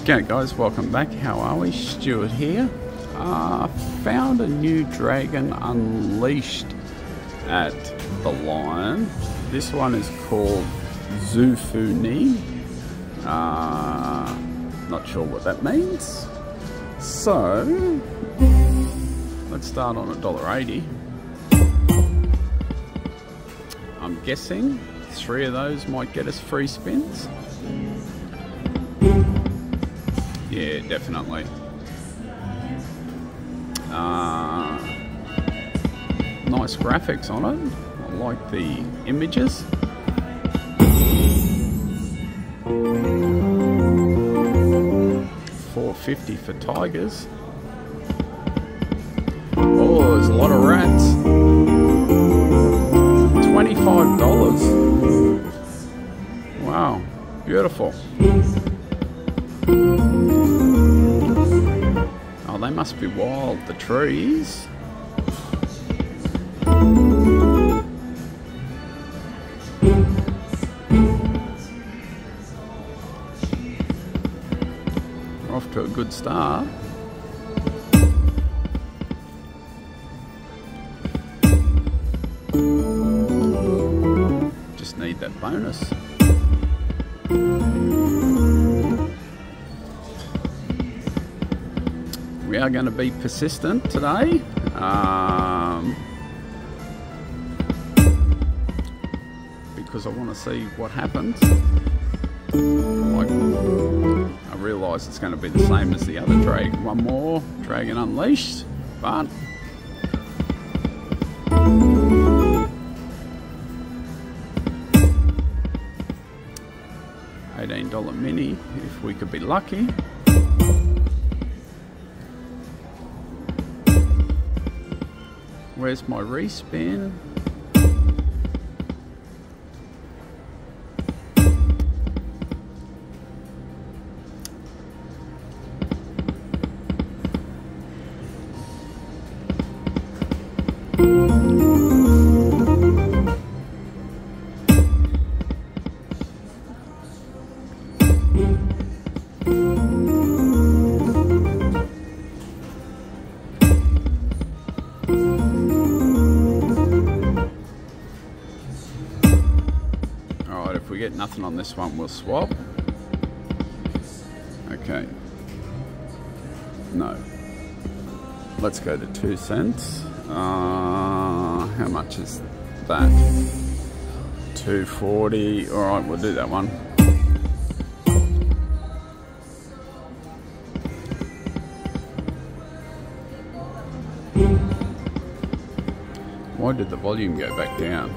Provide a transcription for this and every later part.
G'day guys, welcome back. How are we? Stuart here. Found a new Dragon Unleashed at the Lion. This one is called Zhu Fu Ni. Not sure what that means. So, let's start on $1.80. I'm guessing 3 of those might get us free spins. Yeah, definitely. Nice graphics on it. I like the images. $4.50 for tigers. Oh, there's a lot of rats. $25. Wow, beautiful. Oh, they must be wild, the trees. We're off to a good start. Just need that bonus. We are going to be persistent today. Because I want to see what happens. I realise it's going to be the same as the other Dragon. One more Dragon Unleashed, but $18 mini if we could be lucky. Where's my respin? Get nothing on this one, we'll swap. Okay. No. Let's go to 2 cents. How much is that? $2.40. Alright, we'll do that one. Why did the volume go back down?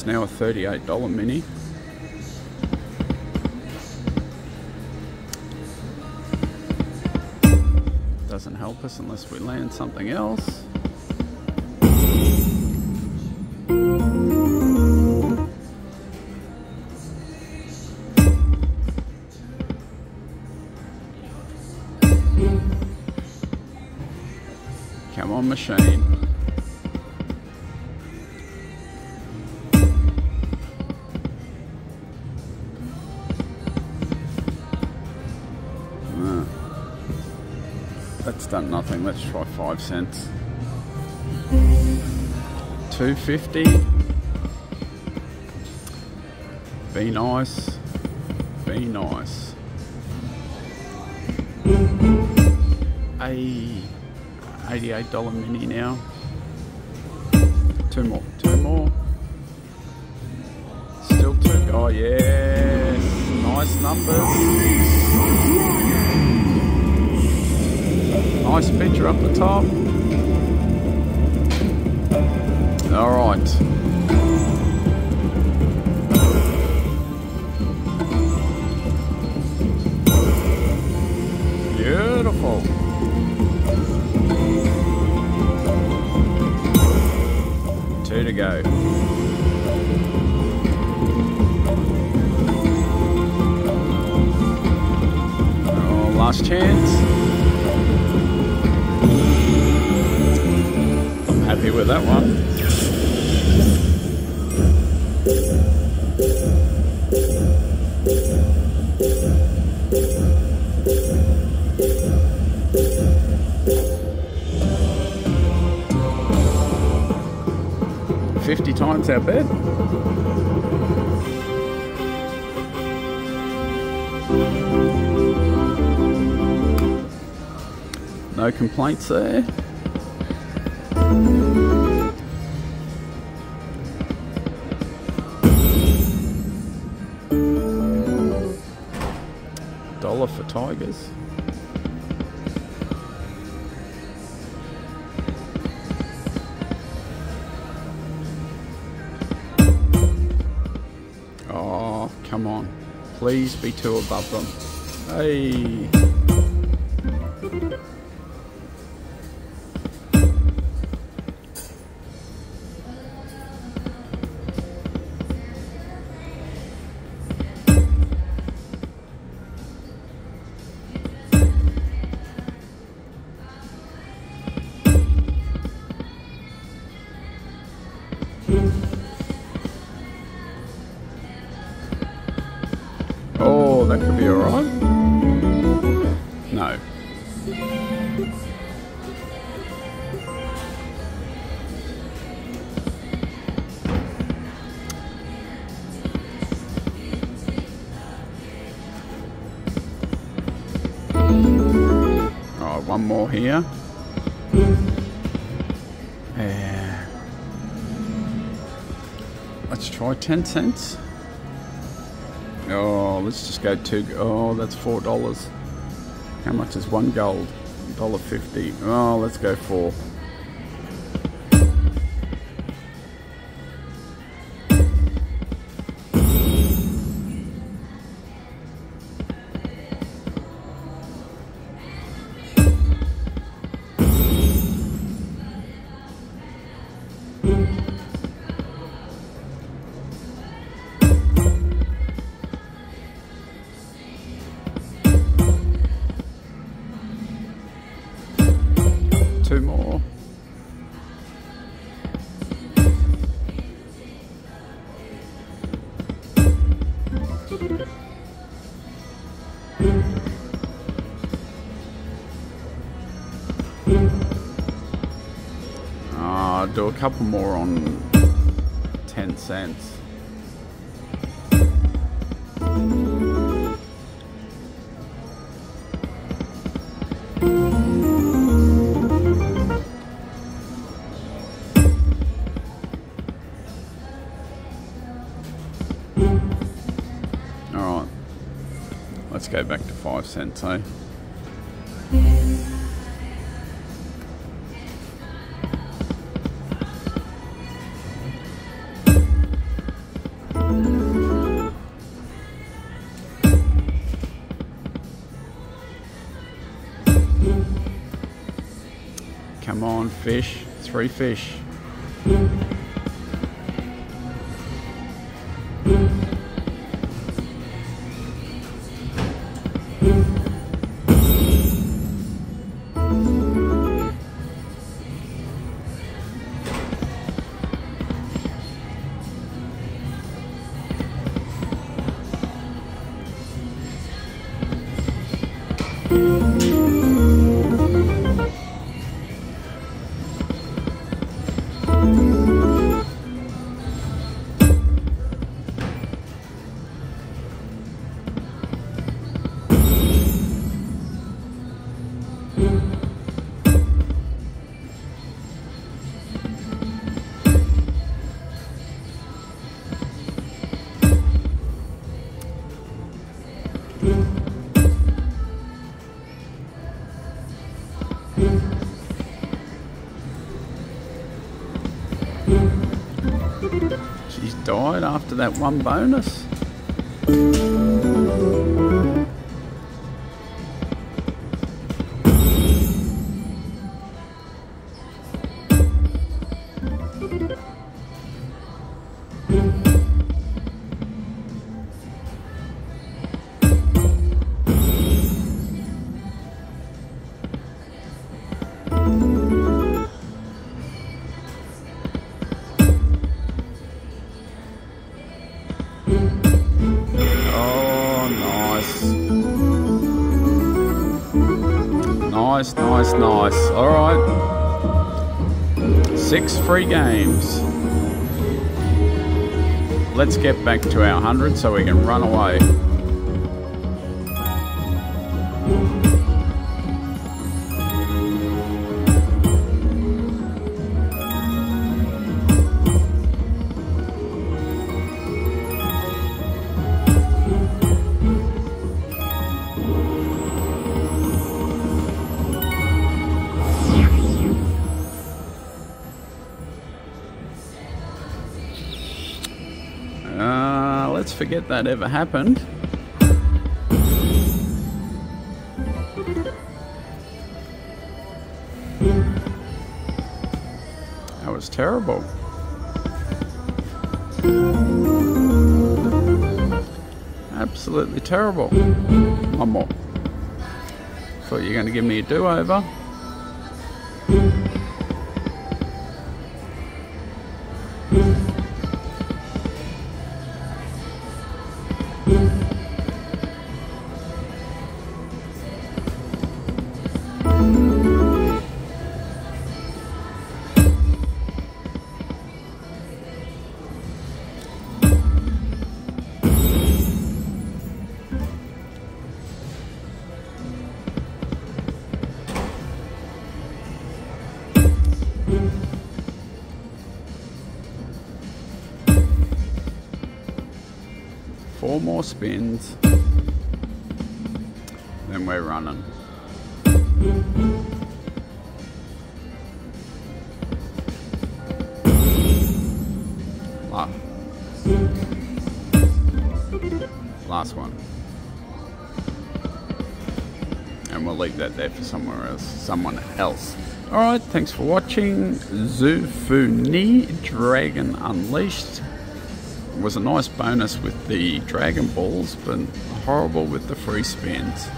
It's now a $38 mini. Doesn't help us unless we land something else. Come on, machine. That's done nothing. Let's try 5 cents. $2.50. Be nice. Be nice. A $88 mini now. Two more. Two more. Still two. Oh yes. Nice numbers. Nice feature up the top. Alright. Beautiful. Two to go. Oh, last chance. with that one. Times our bed. No complaints there. $1 for tigers. Come on, please be two above them. Hey! That could be alright. No. Alright, one more here. Yeah. Let's try 10 cents. Oh, let's just go two. Oh, that's $4. How much is one gold? $1.50. Oh, let's go 4. Two more. Do a couple more on 10 cents. Let's go back to 5 cents, eh? Come on, fish. 3 fish. She's died after that one bonus. nice, nice, nice. Alright. 6 free games. Let's get back to our 100 so we can run away. Let's forget that ever happened. That was terrible. Absolutely terrible. One more. Thought you were going to give me a do-over. Four more spins, then we're running. Last one. And we'll leave that there for somewhere else, someone else. Alright, thanks for watching. Zhu Fu Ni, Dragon Unleashed. It was a nice bonus with the Dragon Balls, but horrible with the free spins.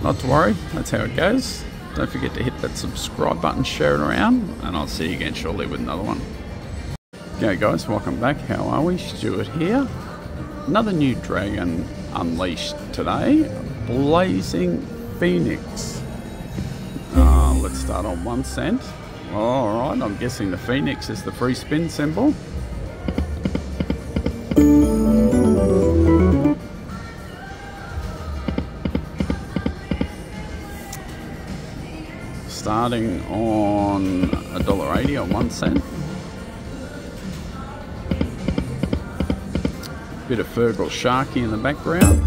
Not to worry, that's how it goes. Don't forget to hit that subscribe button, share it around, and I'll see you again shortly with another one. Okay guys, welcome back. How are we? Stuart here. Another new Dragon Unleashed today. Blazing Phoenix. Let's start on 1 cent. Alright, I'm guessing the Phoenix is the free spin symbol. Starting on $1.80 on 1 cent. Bit of Fergal Sharky in the background.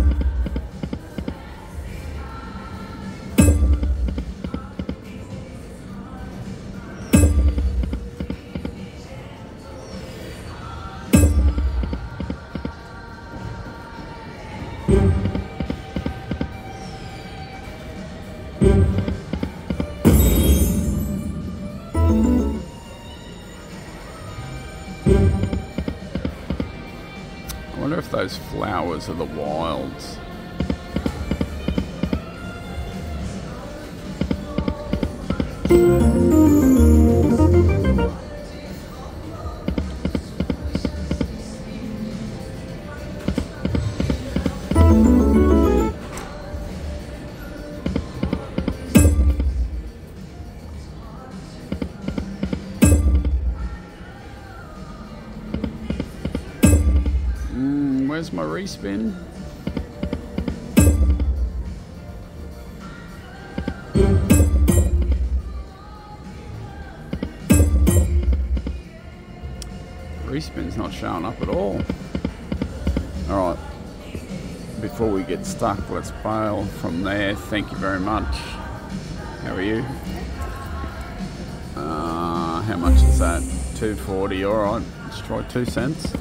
I wonder if those flowers are the wilds. Where's my respin? Respin's not showing up at all. Alright, before we get stuck, let's bail from there. Thank you very much. How are you? How much is that? $2.40, alright. Let's try 2 cents.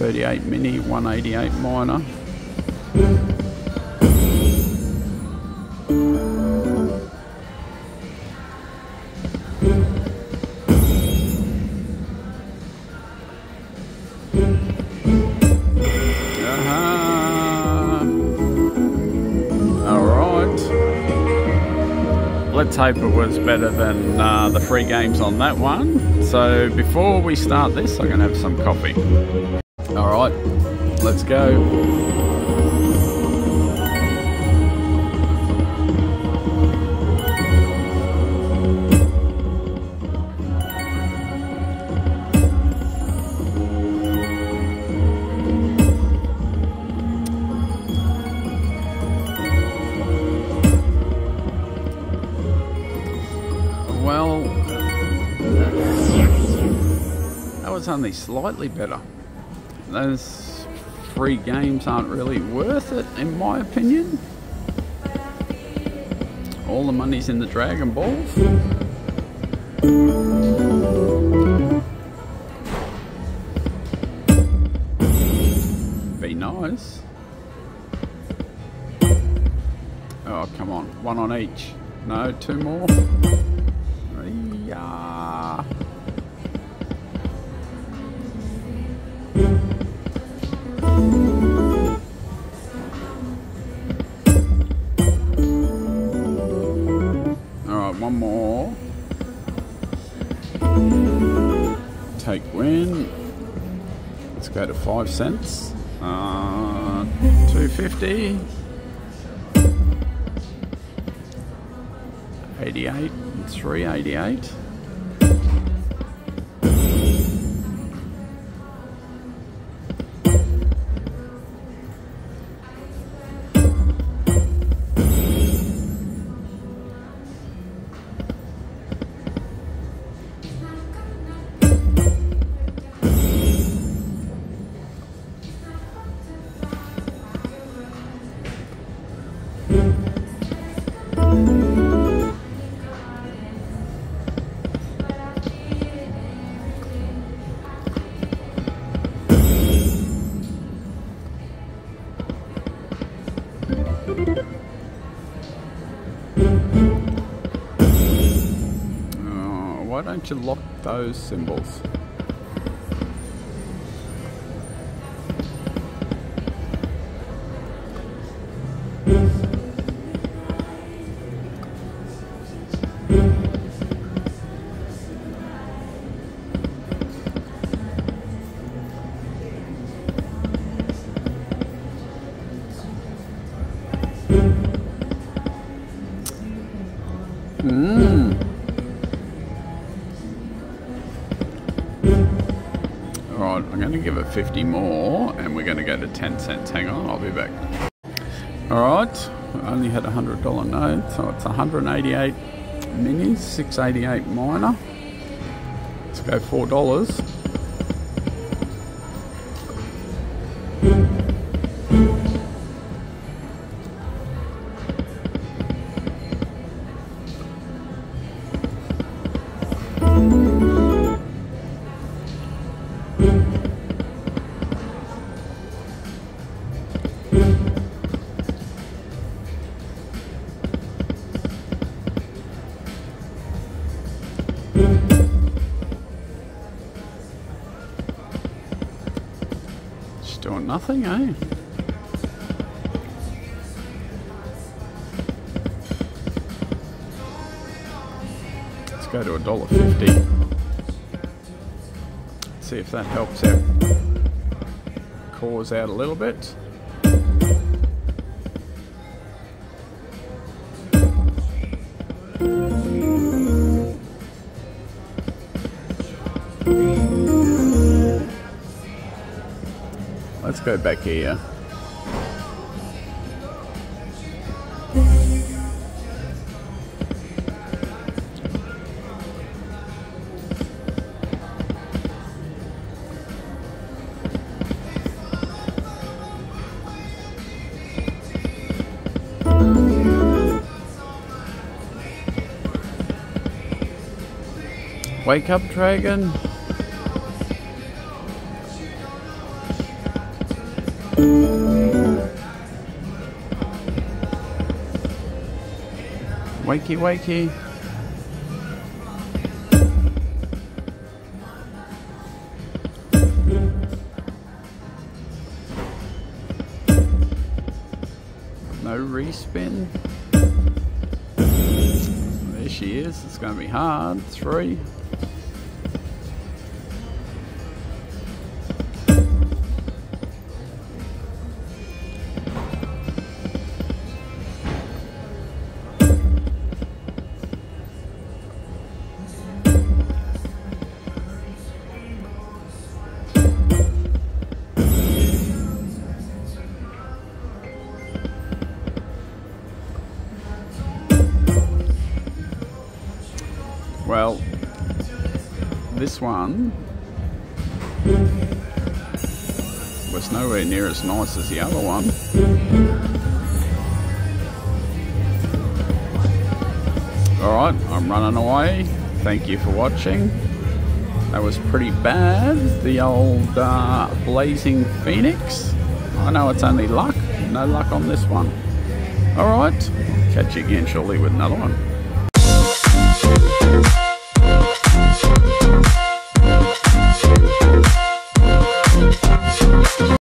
$38 mini, $188 minor. All right. Let's hope it was better than the free games on that one. So before we start this, I'm going to have some coffee. Alright, Let's go. Well, that was only slightly better. Those free games aren't really worth it, in my opinion. All the money's in the Dragon Ball. Be nice. Oh, come on. One on each. No, two more. Yeah. One more. Take win. Let's go to 5 cents. 250. 88. 388. Why don't you lock those symbols? Alright, I'm going to give it 50 more and we're going to go to 10 cents. Hang on, I'll be back. Alright, I only had a $100 note, so it's 188 minis, 688 minor. Let's go $4. Doing nothing, eh? Let's go to $1.50. See if that helps out. Cause out a little bit. Let's go back here. Wake up, Dragon. Wakey, wakey. No respin. There she is. It's going to be hard. 3. Well, this one was nowhere near as nice as the other one. Alright, I'm running away. Thank you for watching. That was pretty bad. The old Blazing Phoenix. I know it's only luck. No luck on this one. Alright, catch you again shortly with another one.